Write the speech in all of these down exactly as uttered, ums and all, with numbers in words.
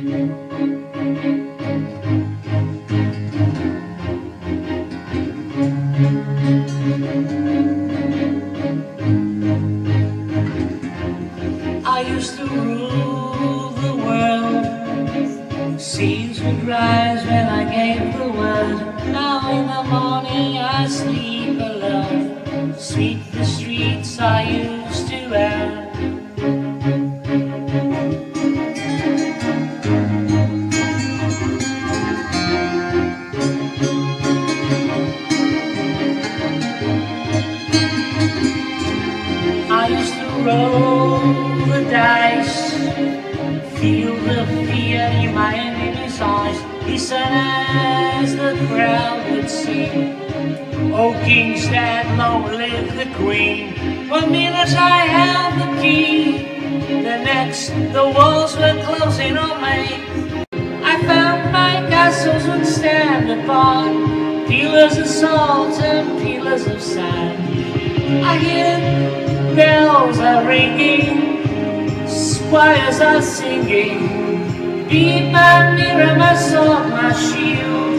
I used to rule the world. Seas would rise when I gave the word. Now in the morning I sleep alone. Sweep the streets I used to roam. I used to roll the dice, feel the fear in my enemy's eyes, listen as the crowd would sing, "O King, stand long, live the Queen." One minute I held the key, the next the walls were closing on me. I found my castles would stand upon pillars of salt and pillars of sand. I hear bells are ringing, choirs are singing, be my mirror, my sword, my shield,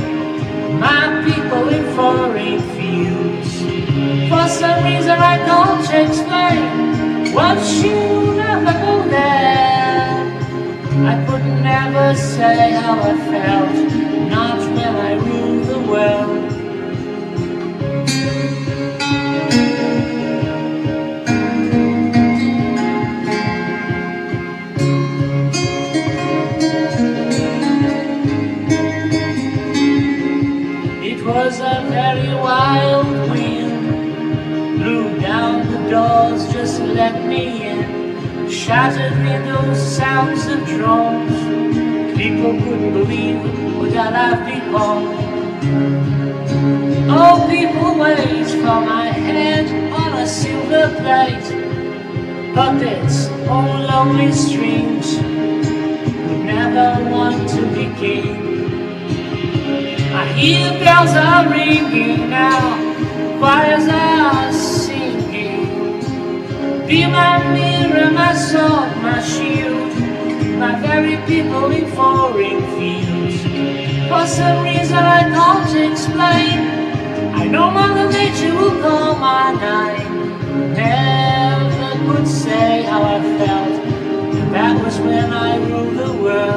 my people in foreign fields. For some reason I can't explain, what should never go there? I could never say how I felt, not when I ruled the world. It was a very wild wind, blew down the doors, just let me in, shattered windows, sounds of drums, people couldn't believe what I've become. Oh, people wait for my head on a silver plate, puppets on lonely strings, would never want to be king. I hear bells are ringing now, choirs are singing. Be my mirror, my sword, my shield, my very people in foreign fields. For some reason I can't explain, I know Mother Nature will call my name. Never could say how I felt, and that was when I ruled the world.